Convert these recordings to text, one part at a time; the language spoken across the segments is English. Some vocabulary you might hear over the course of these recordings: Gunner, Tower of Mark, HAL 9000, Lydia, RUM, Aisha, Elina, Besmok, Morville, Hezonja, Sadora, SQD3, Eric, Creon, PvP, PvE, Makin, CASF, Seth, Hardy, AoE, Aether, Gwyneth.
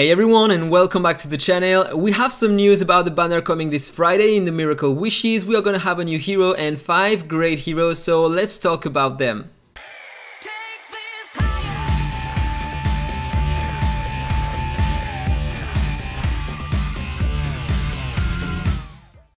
Hey everyone and welcome back to the channel. We have some news about the banner coming this Friday in the Miracle Wishes. We are gonna have a new hero and 5 great heroes, so let's talk about them.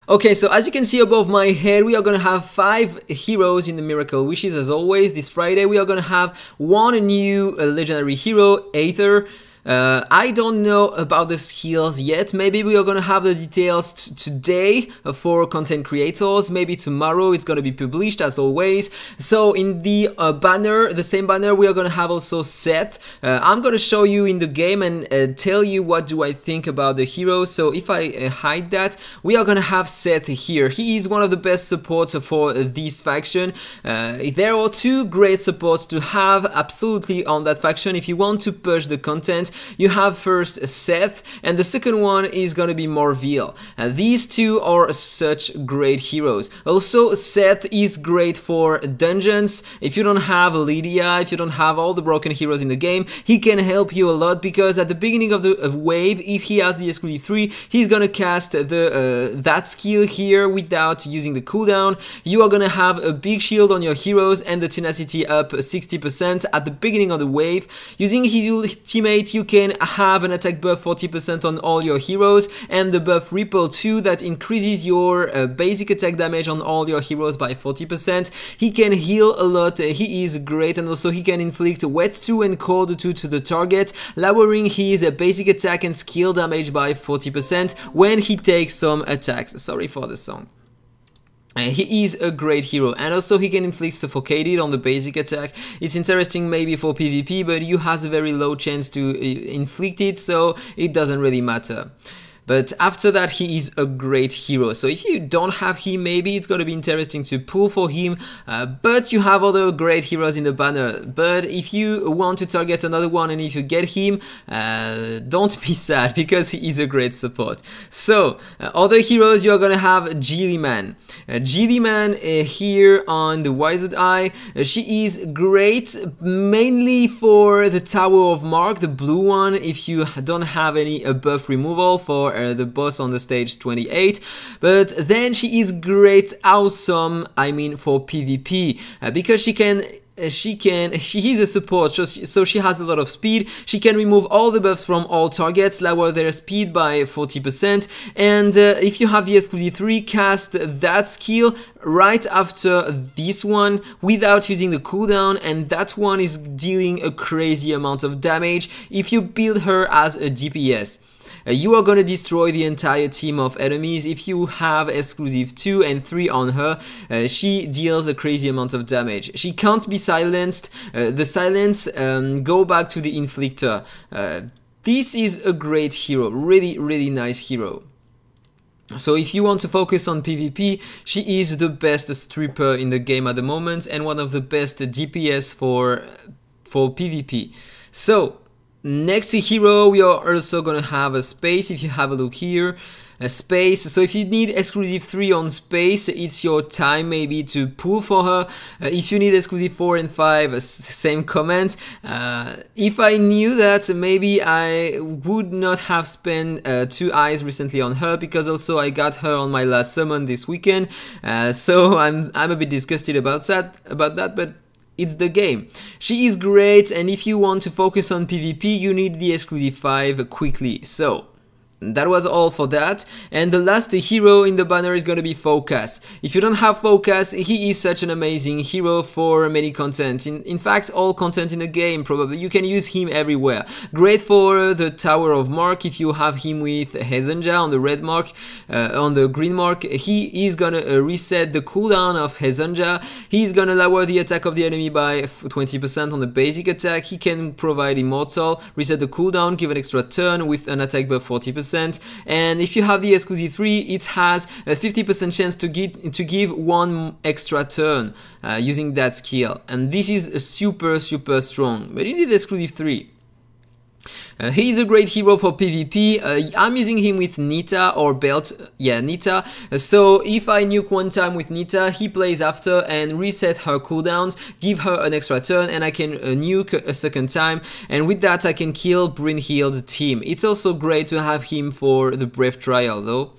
Okay, so as you can see above my head, we are gonna have 5 heroes in the Miracle Wishes as always. This Friday we are gonna have one new legendary hero, Aether. I don't know about the skills yet. Maybe we are gonna have the details today for content creators. Maybe tomorrow it's gonna be published as always. So in the banner, the same banner, we are gonna have also Seth. I'm gonna show you in the game and tell you what do I think about the hero. So if I hide that, we are gonna have Seth here. He is one of the best supports for this faction. There are 2 great supports to have absolutely on that faction if you want to push the content. You have first Seth, and the second one is gonna be Morville. These 2 are such great heroes. Also, Seth is great for dungeons. If you don't have Lydia, if you don't have all the broken heroes in the game, he can help you a lot because at the beginning of the wave, if he has the SQD3, he's gonna cast the that skill here without using the cooldown. You are gonna have a big shield on your heroes and the tenacity up 60% at the beginning of the wave. Using his ultimate, you can have an attack buff 40% on all your heroes and the buff Ripple too that increases your basic attack damage on all your heroes by 40%. He can heal a lot, he is great, and also he can inflict wet 2 and cold 2 to the target, lowering his basic attack and skill damage by 40% when he takes some attacks. Sorry for the song. He is a great hero, and also he can inflict suffocated on the basic attack. It's interesting maybe for PvP, but you has a very low chance to inflict it, so it doesn't really matter. But after that, he is a great hero. So if you don't have him, maybe it's gonna be interesting to pull for him. But you have other great heroes in the banner. But if you want to target another one and if you get him, don't be sad because he is a great support. So other heroes, you are gonna have Gilliman. Gilliman here on the Wizard Eye. She is great mainly for the Tower of Mark, the blue one. If you don't have any buff removal for the boss on the stage 28, but then she is great, awesome, I mean for PvP, because she is a support, so she has a lot of speed. She can remove all the buffs from all targets, lower their speed by 40%, and if you have the SQD3, cast that skill right after this one without using the cooldown, and that one is dealing a crazy amount of damage if you build her as a DPS. You are gonna destroy the entire team of enemies. If you have exclusive 2 and 3 on her, she deals a crazy amount of damage. She can't be silenced. The silence go back to the inflictor. This is a great hero, really, really nice hero. So if you want to focus on PvP, she is the best stripper in the game at the moment and one of the best DPS for PvP. So next hero, we are also gonna have a space. If you have a look here, a space. So if you need exclusive 3 on space, it's your time maybe to pull for her. If you need exclusive 4 and 5, same comment. If I knew that, maybe I would not have spent 2 eyes recently on her, because also I got her on my last summon this weekend. So I'm a bit disgusted about that, but it's the game. She is great, and if you want to focus on PvP, you need the exclusive 5 quickly. So that was all for that, and the last hero in the banner is gonna be Focus. If you don't have Focus, he is such an amazing hero for many content, in fact all content in the game probably. You can use him everywhere. Great for the Tower of Mark. If you have him with Hezonja on the red mark, on the green mark, he is gonna reset the cooldown of Hezonja. He is gonna lower the attack of the enemy by 20% on the basic attack. He can provide immortal, reset the cooldown, give an extra turn with an attack buff 40%. And if you have the SQD3, it has a 50% chance to give 1 extra turn using that skill. And this is super, super strong, but you need SQD3. He's a great hero for PvP. I'm using him with Nita or Belt. Yeah, Nita. So if I nuke one time with Nita, he plays after and reset her cooldowns, give her an extra turn, and I can nuke a second time. And with that, I can kill Brynhild's team. It's also great to have him for the Brave Trial, though.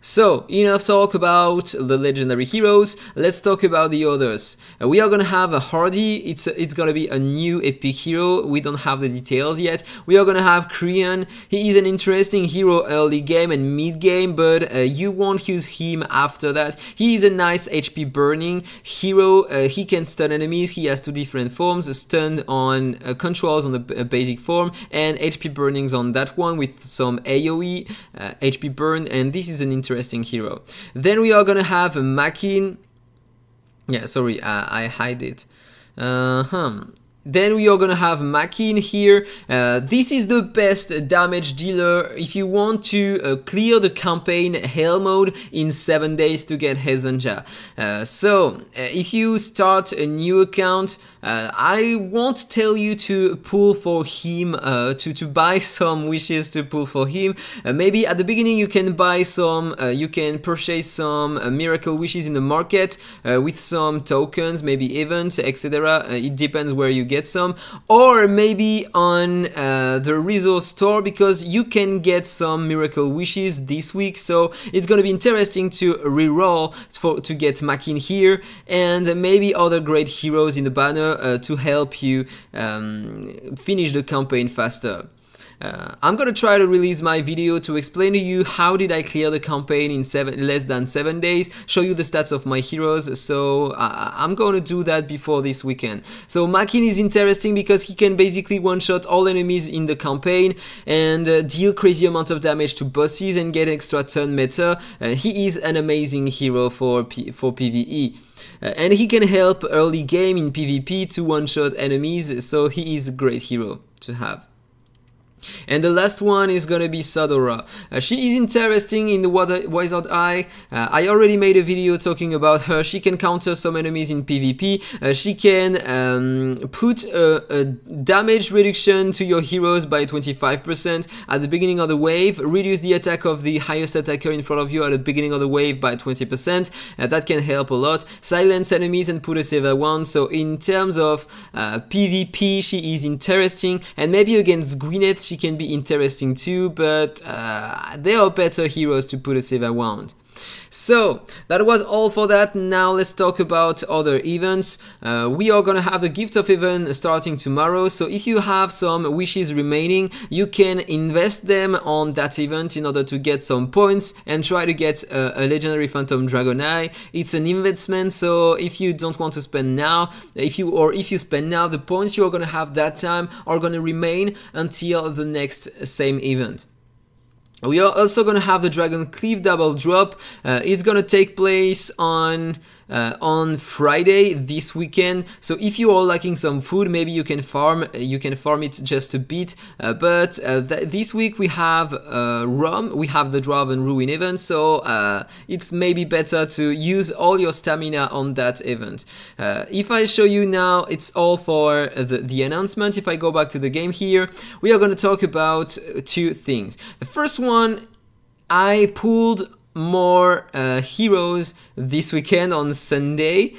So, enough talk about the legendary heroes, let's talk about the others. We are gonna have a Hardy, it's gonna be a new epic hero, we don't have the details yet. We are gonna have Creon, he is an interesting hero early game and mid game, but you won't use him after that. He is a nice HP burning hero, he can stun enemies, he has two different forms, stunned on controls on the basic form, and HP burnings on that one with some AoE, HP burn, and this is an interesting hero. Then we are gonna have Makin. Yeah, sorry, I hide it. Then we are gonna have Makin here. This is the best damage dealer if you want to clear the campaign HAL mode in 7 days to get Hezonja. So if you start a new account, I won't tell you to pull for him, to buy some wishes to pull for him. Maybe at the beginning you can buy some, you can purchase some miracle wishes in the market with some tokens, maybe events, etc. It depends where you get some, or maybe on the resource store, because you can get some miracle wishes this week. So it's gonna be interesting to reroll to get Makin here, and maybe other great heroes in the banner. To help you finish the campaign faster. I'm gonna try to release my video to explain to you how did I clear the campaign in less than 7 days, show you the stats of my heroes, so I'm gonna do that before this weekend. So Makin is interesting because he can basically one-shot all enemies in the campaign and deal crazy amount of damage to bosses and get extra turn meta. He is an amazing hero for PvE. And he can help early game in PvP to one-shot enemies, so he is a great hero to have. And the last one is gonna be Sadora. She is interesting in the Wizard Eye. I already made a video talking about her. She can counter some enemies in PvP. She can put a damage reduction to your heroes by 25% at the beginning of the wave, reduce the attack of the highest attacker in front of you at the beginning of the wave by 20%. That can help a lot. Silence enemies and put a severe one. So in terms of PvP, she is interesting. And maybe against Gwyneth, she can be interesting too, but they are better heroes to put a save around. So that was all for that. Now let's talk about other events. We are gonna have the gift of event starting tomorrow, so if you have some wishes remaining, you can invest them on that event in order to get some points and try to get a legendary phantom dragonite. It's an investment, so if you don't want to spend now, if you spend now, the points you are gonna have that time are gonna remain until the next same event. We are also gonna have the Dragon Cleave double drop. It's gonna take place on Friday this weekend. So if you are lacking some food, maybe you can farm it just a bit. But this week we have RUM, we have the Dwarven Ruin event. So it's maybe better to use all your stamina on that event. If I show you now, it's all for the announcement. If I go back to the game here, we are going to talk about two things. The first one, I pulled more heroes this weekend on Sunday,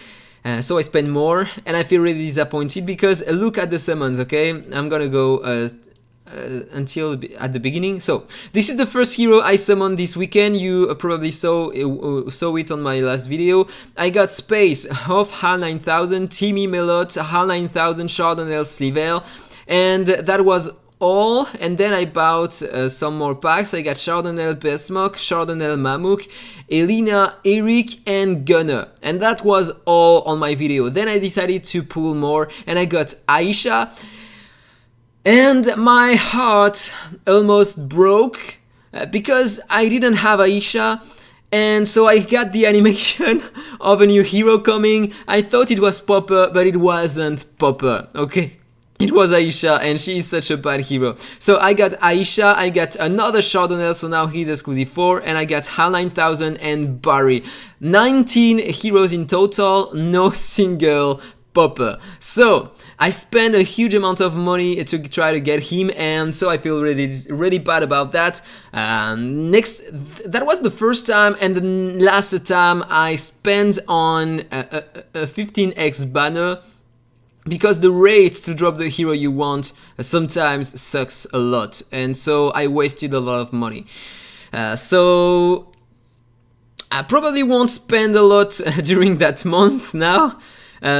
so I spend more, and I feel really disappointed because look at the summons. Okay, I'm gonna go at the beginning. So this is the first hero I summoned this weekend. You probably saw it on my last video. I got Space, HAL 9000, Timmy, Melot, HAL 9000, Chardonnay, Slevelle, and that was all. And then I bought some more packs. I got Chardonnay, Besmok, Chardonnay, Mamuk, Elina, Eric, and Gunner, and that was all on my video. Then I decided to pull more, and I got Aisha, and my heart almost broke because I didn't have Aisha. And so I got the animation of a new hero coming. I thought it was Popper, but it wasn't Popper. Okay, it was Aisha, and she is such a bad hero. So I got Aisha, I got another Chardonnay, so now he's SQD4, and I got HAL 9000 and Barry. 19 heroes in total, no single Popper. So I spent a huge amount of money to try to get him, and so I feel really bad about that. That was the first time, and the last time I spent on a 15x banner, because the rates to drop the hero you want sometimes sucks a lot, and so I wasted a lot of money. So I probably won't spend a lot during that month now.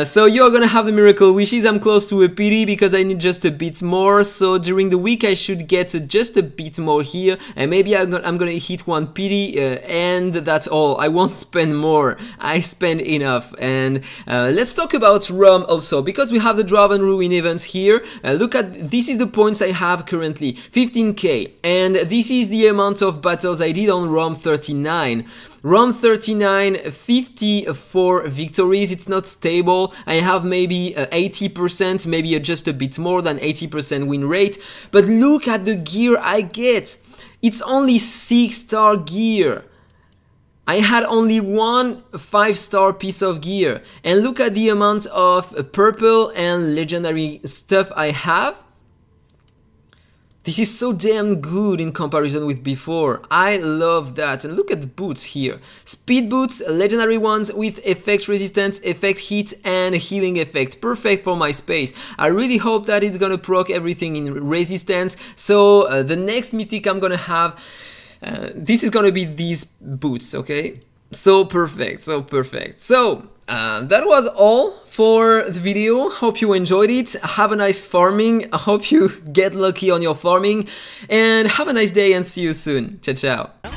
So you're gonna have the miracle wishes. I'm close to a PD because I need just a bit more, so during the week I should get just a bit more here, and maybe I'm gonna hit one PD, and that's all. I won't spend more, I spend enough. And let's talk about RUM also, because we have the Dwarven Ruin events here. Look at, this is the points I have currently, 15k, and this is the amount of battles I did on RUM 39. RUM 39, 54 victories, it's not stable. I have maybe 80%, maybe just a bit more than 80% win rate. But look at the gear I get. It's only 6-star gear. I had only one 5-star piece of gear. And look at the amount of purple and legendary stuff I have. This is so damn good in comparison with before. I love that. And look at the boots here. Speed boots, legendary ones with effect resistance, effect hit and healing effect. Perfect for my space. I really hope that it's gonna proc everything in resistance. So the next mythic I'm gonna have, this is gonna be these boots, okay? So perfect, so perfect. So that was all for the video. Hope you enjoyed it. Have a nice farming. I hope you get lucky on your farming, and have a nice day and see you soon. Ciao ciao.